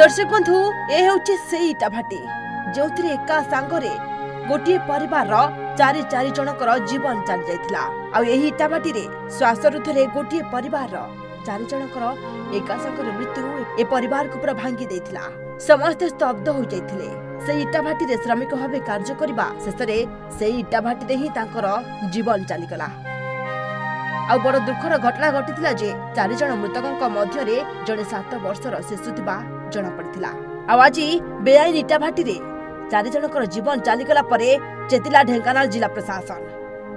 दर्शक बंधु ए होचे सेई टाभाटी जो थी एका सांगरे गोटे परिवार चारि चारि जनकर जीवन चली जाइथिला आ एही टाभाटी रे श्वासरुथरे गोटे परिवार चारि जनकर एका सांगरे मृत्यु ए परिवार को पूरा भांगी देथिला। समस्त स्तब्ध हो जाइथिले। सेई टाभाटी रे श्रमिक भाबे कार्य करबा शेषरे सेई टाभाटी रे ही तांकर जीवन चली गला। आ बड़ दुखर घटना घटिथिला जे चारि जन मृतकଙ୍କ ମଧ୍ୟରେ जने 7 वर्षर शिशु थिबा जना पड़िथिला। आ आज बेआईन टाभाटी रे चारि जनकर जीवन चलीगला चेतिला ढेंकानाल जिला प्रशासन।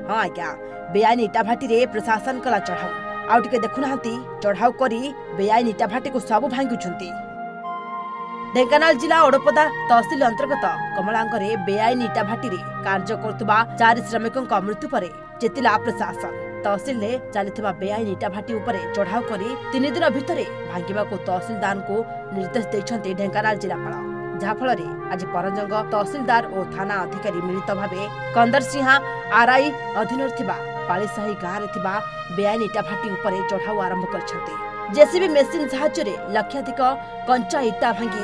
हाँ आज्ञा बेआईन इटाभाटी रे प्रशासन कला चढ़ाऊ आउ टिके देखुना चढ़ाऊ करी बेआईन इटाभाटी को सब भांगुचंती। ढेंकानाल जिला ओडपदा तहसिल अंतर्गत कमलांगरे बेआईन इटाभाटी रे कार्य करतुबा चारि श्रमिकଙ୍କ मृत्यु परे चेतिला प्रशासन। तहसिल रे चलितबा बेआईन इटाभाटी उपरे चढ़ाऊ करी 3 दिन भितरे भांगीबा को तहसिलदार को निर्देश दैछंती ढेंकानाल जिलापाल। जहाँफल आज परजंग तहसिलदार और थाना अधिकारी मिलित भाव कंदरसिंहा आरआई अधीन पालीसाही गाँव में बेआईन इटाभाटी उपरे चढ़ाऊ आरंभ कर जेसीबी मेसीन साहाय्य लक्षाधिक कंचा इटा भांगी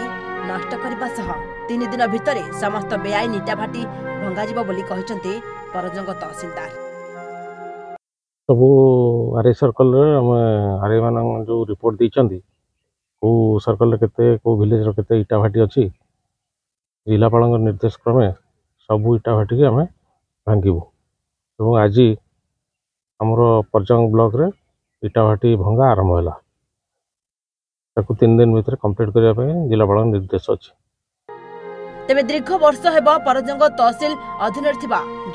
नष्ट करने सह 3 दिन भितर समस्त बेआईन इटाभाटी भंगा जीव बोली कहते परजंग तहसिलदार। सबू आरआई सर्कल आरआई मान जो रिपोर्ट देते को सर्कल को विलेज के इटाभाटी अच्छी जिलापाल निर्देश क्रमे सबू इटा भाटी आम भांगबू एवं आज आमर परजंग ब्लॉक रे इटा भाटी भंगा आरंभ है। 3 दिन भितर कंप्लीट करने जिलापाल निर्देश अच्छी। तेज दीर्घ वर्ष परजंग तहसिल अधीन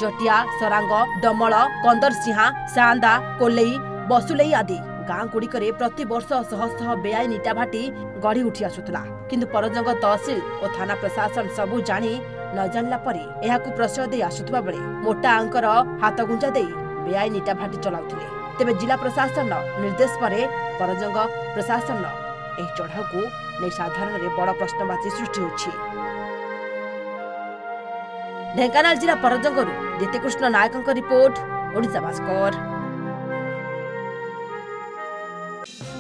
जटिया सरांग डमल कंदरसिंहा सांदा कोलेई बसुलेई आदि गाँ गुड़िक प्रत वर्ष शह शह बेआईन इटाभाटी गढ़ी उठी आसुला किंतु परजंग तहसिल और थाना प्रशासन सबू जानी न जानला परे एहाकु प्रश्रय दे आसुवा बेले मोटा अंकर हाथ गुंजा दे बेआईन इटाभाटी चलाउथिले। तेबे जिला प्रशासन निर्देश परे परजंग प्रशासन एही चढ़ाऊ को नै साधारण रे बड़ प्रश्नवाची सृष्टि होछि। ढेंकानाल जिला परजंगरु दीतिकृष्ण नायकଙ୍କ रिपोर्ट, ओडिशा भास्कर।